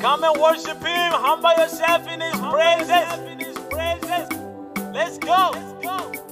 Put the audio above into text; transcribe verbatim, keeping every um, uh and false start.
Come and worship Him. Humble yourself in His praises. Let's go. Let's go.